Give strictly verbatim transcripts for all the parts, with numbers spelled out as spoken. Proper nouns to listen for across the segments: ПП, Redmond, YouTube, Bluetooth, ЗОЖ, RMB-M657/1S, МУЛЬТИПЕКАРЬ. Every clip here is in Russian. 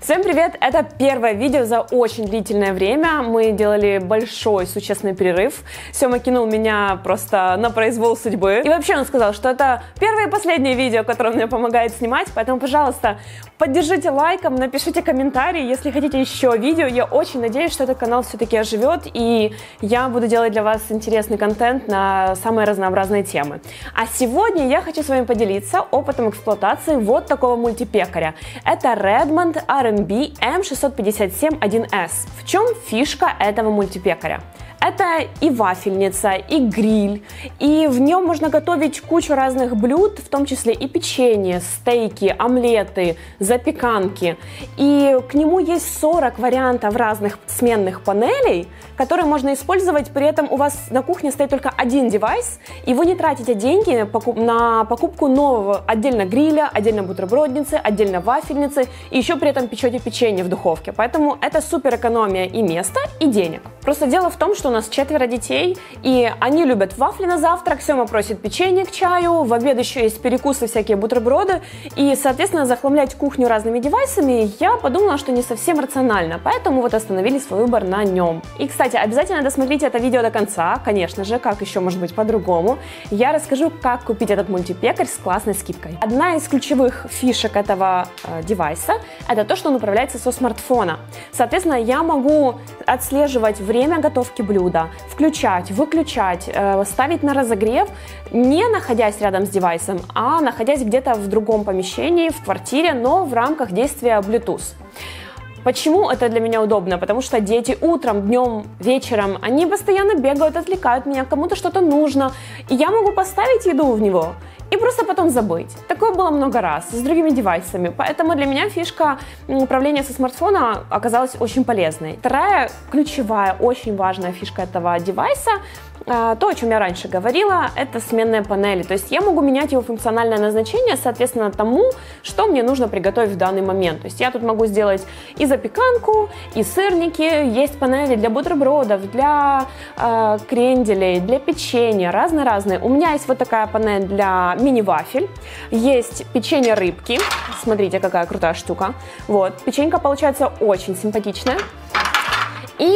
Всем привет! Это первое видео за очень длительное время. Мы делали большой существенный перерыв. Сёма кинул меня просто на произвол судьбы. И вообще он сказал, что это первое и последнее видео, которое он мне помогает снимать. Поэтому, пожалуйста, поддержите лайком, напишите комментарий, если хотите еще видео. Я очень надеюсь, что этот канал все-таки оживет, и я буду делать для вас интересный контент на самые разнообразные темы. А сегодня я хочу с вами поделиться опытом эксплуатации вот такого мультипекаря. Это Redmond эр эм би эм шестьсот пятьдесят семь один эс. В чем фишка этого мультипекаря? Это и вафельница, и гриль, и в нем можно готовить кучу разных блюд, в том числе и печенье, стейки, омлеты, запеканки. И к нему есть сорок вариантов разных сменных панелей, которые можно использовать, при этом у вас на кухне стоит только один девайс, и вы не тратите деньги на покупку нового отдельно гриля, отдельно бутербродницы, отдельно вафельницы, и еще при этом печете печенье в духовке. Поэтому это супер экономия и места, и денег. Просто дело в том, что у нас четверо детей, и они любят вафли на завтрак, Сёма просит печенье к чаю, в обед еще есть перекусы, всякие бутерброды, и, соответственно, захламлять кухню разными девайсами я подумала, что не совсем рационально, поэтому вот остановили свой выбор на нем. И, кстати, обязательно досмотрите это видео до конца, конечно же, как еще может быть по-другому. Я расскажу, как купить этот мультипекарь с классной скидкой. Одна из ключевых фишек этого э, девайса – это то, что он управляется со смартфона. Соответственно, я могу отслеживать время готовки блюда, включать, выключать, ставить на разогрев, не находясь рядом с девайсом, а находясь где-то в другом помещении, в квартире, но в рамках действия Bluetooth. Почему это для меня удобно? Потому что дети утром, днем, вечером, они постоянно бегают, отвлекают меня, кому-то что-то нужно, и я могу поставить еду в него и просто потом забыть. Такое было много раз с другими девайсами, поэтому для меня фишка управления со смартфона оказалась очень полезной. Вторая ключевая, очень важная фишка этого девайса, то, о чем я раньше говорила, это сменные панели. То есть я могу менять его функциональное назначение, соответственно, тому, что мне нужно приготовить в данный момент. То есть я тут могу сделать и запеканку, и сырники, есть панели для бутербродов, для э, кренделей, для печенья, разные-разные. У меня есть вот такая панель для мини-вафель, есть печенье рыбки, смотрите, какая крутая штука. Вот, печенька получается очень симпатичная. И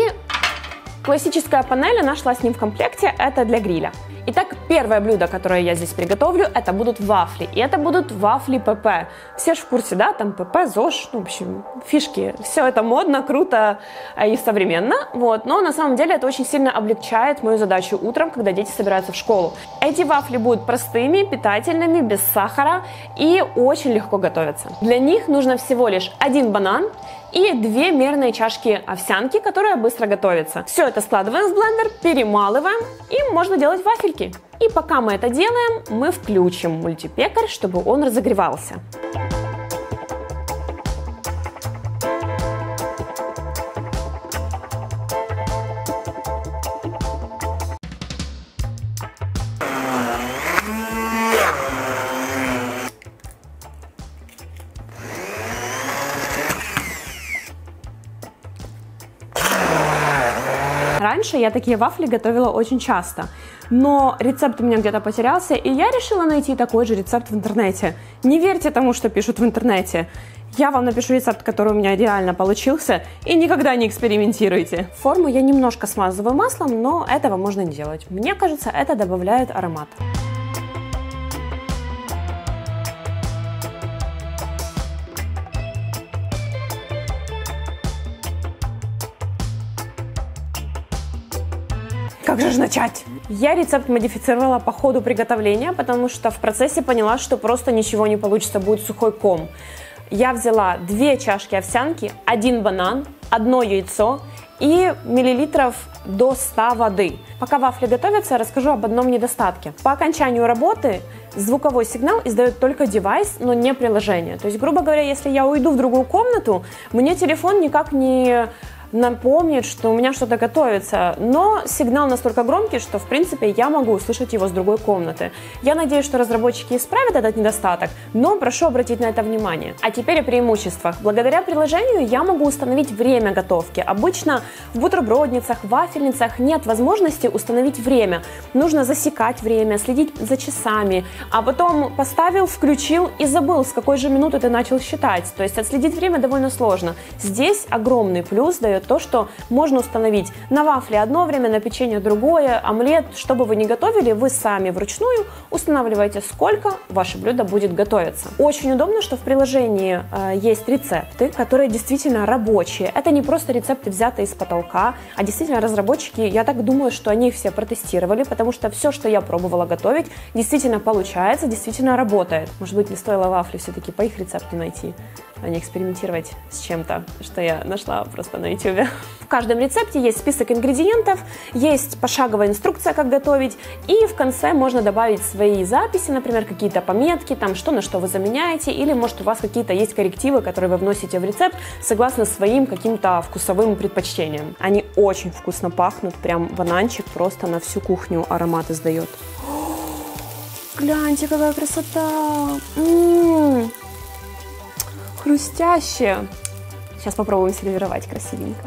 классическая панель, она шла с ним в комплекте, это для гриля. Итак, первое блюдо, которое я здесь приготовлю, это будут вафли. И это будут вафли ПП. Все же в курсе, да, там ПП, ЗОЖ, ну, в общем, фишки. Все это модно, круто и современно. Вот. Но на самом деле это очень сильно облегчает мою задачу утром, когда дети собираются в школу. Эти вафли будут простыми, питательными, без сахара и очень легко готовятся. Для них нужно всего лишь один банан и две мерные чашки овсянки, которая быстро готовится. Все это складываем в блендер, перемалываем, и можно делать вафельки. И пока мы это делаем, мы включим мультипекарь, чтобы он разогревался. Раньше я такие вафли готовила очень часто, но рецепт у меня где-то потерялся, и я решила найти такой же рецепт в интернете. Не верьте тому, что пишут в интернете. Я вам напишу рецепт, который у меня реально получился, и никогда не экспериментируйте. Форму я немножко смазываю маслом, но этого можно не делать. Мне кажется, это добавляет аромат. Как же начать? Я рецепт модифицировала по ходу приготовления, потому что в процессе поняла, что просто ничего не получится, будет сухой ком. Я взяла две чашки овсянки, один банан, одно яйцо и миллилитров до ста воды. Пока вафли готовятся, я расскажу об одном недостатке. По окончанию работы звуковой сигнал издает только девайс, но не приложение. То есть, грубо говоря, если я уйду в другую комнату, мне телефон никак не напомнит, что у меня что-то готовится, но сигнал настолько громкий, что в принципе я могу услышать его с другой комнаты. Я надеюсь, что разработчики исправят этот недостаток, но прошу обратить на это внимание. А теперь о преимуществах. Благодаря приложению я могу установить время готовки. Обычно в бутербродницах, вафельницах нет возможности установить время. Нужно засекать время, следить за часами, а потом поставил, включил и забыл, с какой же минуты ты начал считать. То есть отследить время довольно сложно. Здесь огромный плюс дает то, что можно установить на вафли одно время, на печенье другое, омлет, что бы вы ни готовили, вы сами вручную устанавливаете, сколько ваше блюдо будет готовиться. Очень удобно, что в приложении э, есть рецепты, которые действительно рабочие. Это не просто рецепты, взятые из потолка, а действительно разработчики, я так думаю, что они их все протестировали, потому что все, что я пробовала готовить, действительно получается, действительно работает. Может быть, не стоило вафли все-таки по их рецепту найти, а не экспериментировать с чем-то, что я нашла просто на YouTube. В каждом рецепте есть список ингредиентов, есть пошаговая инструкция, как готовить, и в конце можно добавить свои записи, например, какие-то пометки, там, что на что вы заменяете, или, может, у вас какие-то есть коррективы, которые вы вносите в рецепт согласно своим каким-то вкусовым предпочтениям. Они очень вкусно пахнут, прям бананчик просто на всю кухню аромат издает. Гляньте, какая красота! М-м-м. Хрустящее. Сейчас попробуем сервировать красивенько.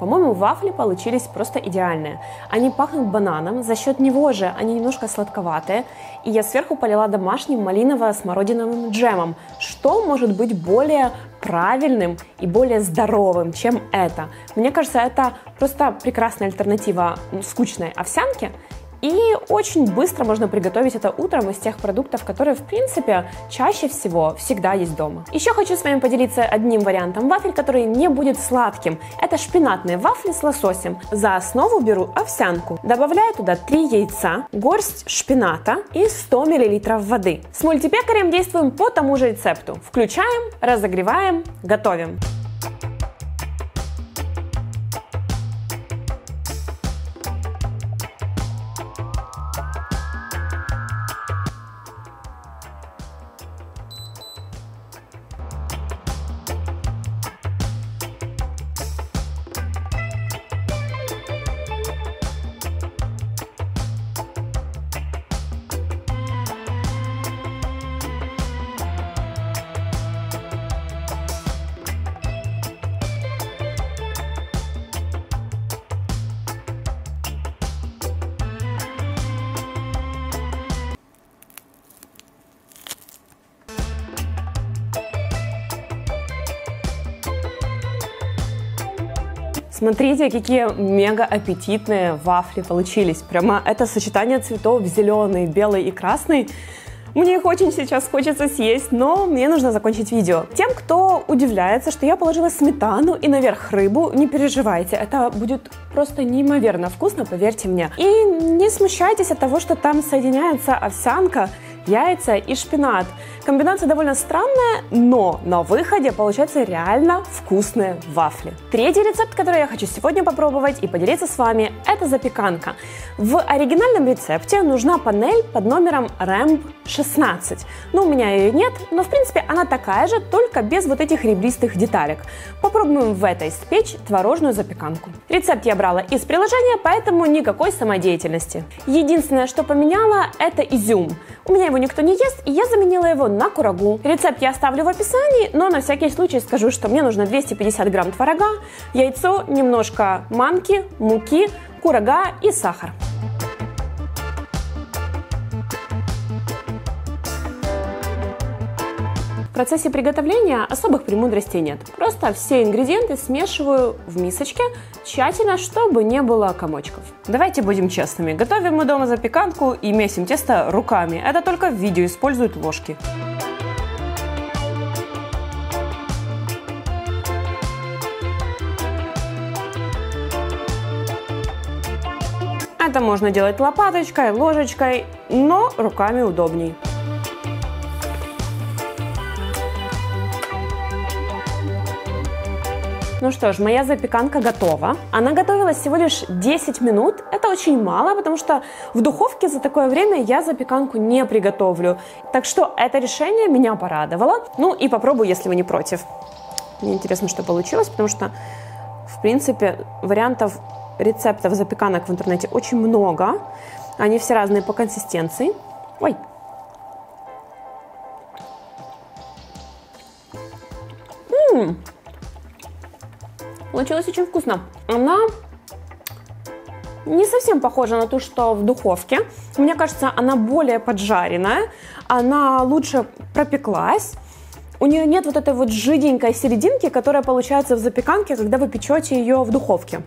По-моему, вафли получились просто идеальные. Они пахнут бананом, за счет него же они немножко сладковатые. И я сверху полила домашним малиново-смородиновым джемом. Что может быть более правильным и более здоровым, чем это? Мне кажется, это просто прекрасная альтернатива скучной овсянке. И очень быстро можно приготовить это утром из тех продуктов, которые, в принципе, чаще всего всегда есть дома. Еще хочу с вами поделиться одним вариантом вафель, который не будет сладким. Это шпинатные вафли с лососем. За основу беру овсянку. Добавляю туда три яйца, горсть шпината и сто миллилитров воды. С мультипекарем действуем по тому же рецепту. Включаем, разогреваем, готовим. Смотрите, какие мега аппетитные вафли получились. Прямо это сочетание цветов зеленый, белый и красный. Мне их очень сейчас хочется съесть, но мне нужно закончить видео. Тем, кто удивляется, что я положила сметану и наверх рыбу, не переживайте, это будет просто неимоверно вкусно, поверьте мне. И не смущайтесь от того, что там соединяется овсянка, яйца и шпинат. Комбинация довольно странная, но на выходе получаются реально вкусные вафли. Третий рецепт, который я хочу сегодня попробовать и поделиться с вами, это запеканка. В оригинальном рецепте нужна панель под номером эр эм бэ шестнадцать. Ну, у меня ее нет, но в принципе она такая же, только без вот этих ребристых деталек. Попробуем в этой спечь творожную запеканку. Рецепт я брала из приложения, поэтому никакой самодеятельности. Единственное, что поменяла, это изюм. У меня его никто не ест, и я заменила его на курагу. Рецепт я оставлю в описании, но на всякий случай скажу, что мне нужно двести пятьдесят грамм творога, яйцо, немножко манки, муки, курага и сахар. В процессе приготовления особых премудростей нет. Просто все ингредиенты смешиваю в мисочке тщательно, чтобы не было комочков. Давайте будем честными. Готовим мы дома запеканку и месим тесто руками. Это только в видео используют ложки. Это можно делать лопаточкой, ложечкой, но руками удобней. Ну что ж, моя запеканка готова. Она готовилась всего лишь десять минут. Это очень мало, потому что в духовке за такое время я запеканку не приготовлю. Так что это решение меня порадовало. Ну и попробую, если вы не против. Мне интересно, что получилось, потому что, в принципе, вариантов рецептов запеканок в интернете очень много. Они все разные по консистенции. Ой! М-м-м. Получилось очень вкусно. Она не совсем похожа на то, что в духовке. Мне кажется, она более поджаренная. Она лучше пропеклась. У нее нет вот этой вот жиденькой серединки, которая получается в запеканке, когда вы печете ее в духовке.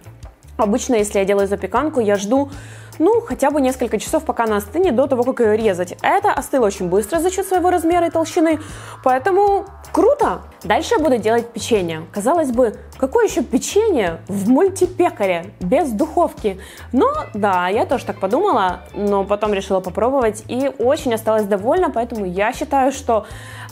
Обычно, если я делаю запеканку, я жду, ну, хотя бы несколько часов, пока она остынет, до того, как ее резать. Это остыло очень быстро за счет своего размера и толщины, поэтому круто! Дальше я буду делать печенье. Казалось бы, какое еще печенье в мультипекаре без духовки? Но, да, я тоже так подумала, но потом решила попробовать и очень осталась довольна, поэтому я считаю, что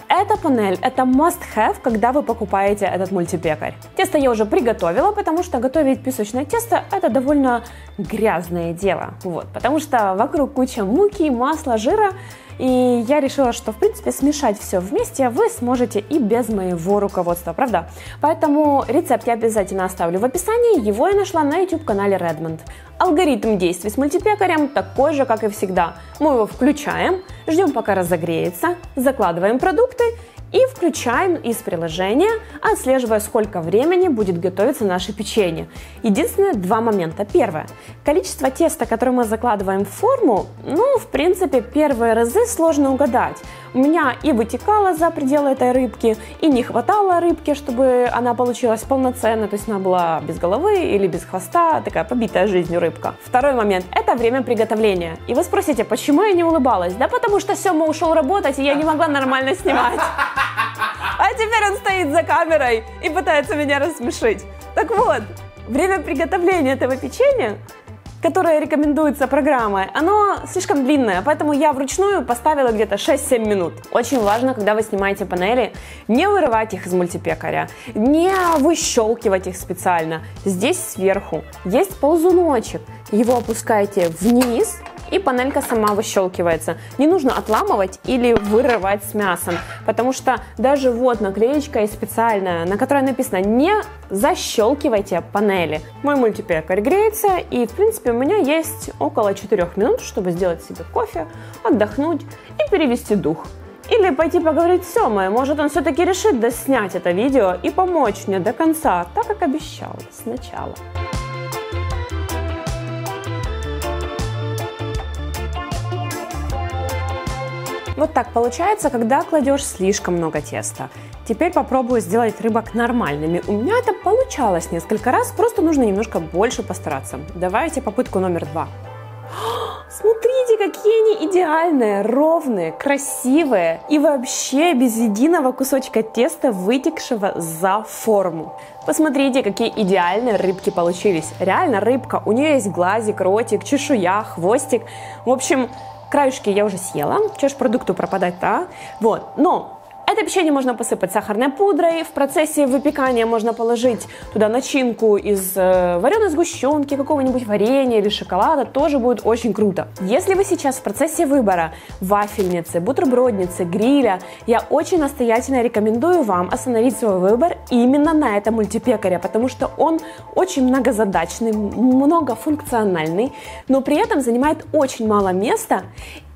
эта панель – это must-have, когда вы покупаете этот мультипекарь. Тесто я уже приготовила, потому что готовить песочное тесто – это довольно грязное дело. Вот, потому что вокруг куча муки, масла, жира, и я решила, что, в принципе, смешать все вместе вы сможете и без моего руководства, правда? Поэтому рецепт я обязательно оставлю в описании, его я нашла на YouTube-канале Redmond. Алгоритм действий с мультипекарем такой же, как и всегда. Мы его включаем, ждем, пока разогреется, закладываем продукты и включаем из приложения, отслеживая, сколько времени будет готовиться наше печенье. Единственное, два момента. Первое. Количество теста, которое мы закладываем в форму, ну, в принципе, первые разы сложно угадать. У меня и вытекало за пределы этой рыбки, и не хватало рыбки, чтобы она получилась полноценной, то есть она была без головы или без хвоста, такая побитая жизнью рыбка. Второй момент – это время приготовления. И вы спросите, почему я не улыбалась? Да потому что Сёма ушел работать, и я не могла нормально снимать. А теперь он стоит за камерой и пытается меня рассмешить. Так вот, время приготовления этого печенья, которое рекомендуется программой, оно слишком длинное, поэтому я вручную поставила где-то шесть-семь минут. Очень важно, когда вы снимаете панели, не вырывать их из мультипекаря, не выщелкивать их специально. Здесь сверху есть ползуночек, его опускаете вниз, и панелька сама выщелкивается. Не нужно отламывать или вырывать с мясом, потому что даже вот наклеечка есть специальная, на которой написано «Не защелкивайте панели». Мой мультипекарь греется, и в принципе у меня есть около четырёх минут, чтобы сделать себе кофе, отдохнуть и перевести дух. Или пойти поговорить с Сёмой, может он все-таки решит доснять это видео и помочь мне до конца, так как обещал сначала. Вот так получается, когда кладешь слишком много теста. Теперь попробую сделать рыбок нормальными. У меня это получалось несколько раз, просто нужно немножко больше постараться. Давайте попытку номер два. Смотрите, какие они идеальные, ровные, красивые и вообще без единого кусочка теста, вытекшего за форму. Посмотрите, какие идеальные рыбки получились. Реально рыбка, у нее есть глазик, ротик, чешуя, хвостик. В общем, краешки я уже съела, что ж продукту пропадать-то, а? Вот, но это печенье можно посыпать сахарной пудрой, в процессе выпекания можно положить туда начинку из э, вареной сгущенки, какого-нибудь варенья или шоколада, тоже будет очень круто. Если вы сейчас в процессе выбора вафельницы, бутербродницы, гриля, я очень настоятельно рекомендую вам остановить свой выбор именно на этом мультипекаре, потому что он очень многозадачный, многофункциональный, но при этом занимает очень мало места.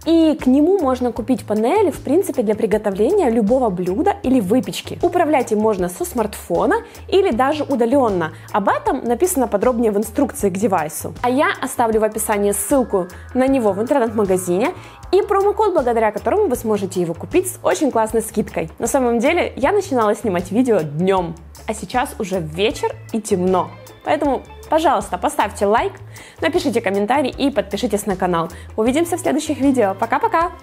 И к нему можно купить панели, в принципе, для приготовления любого блюда или выпечки. Управлять им можно со смартфона или даже удаленно. Об этом написано подробнее в инструкции к девайсу. А я оставлю в описании ссылку на него в интернет-магазине и промокод, благодаря которому вы сможете его купить с очень классной скидкой. На самом деле, я начинала снимать видео днем, а сейчас уже вечер и темно. Поэтому, пожалуйста, поставьте лайк, напишите комментарий и подпишитесь на канал. Увидимся в следующих видео. Пока-пока!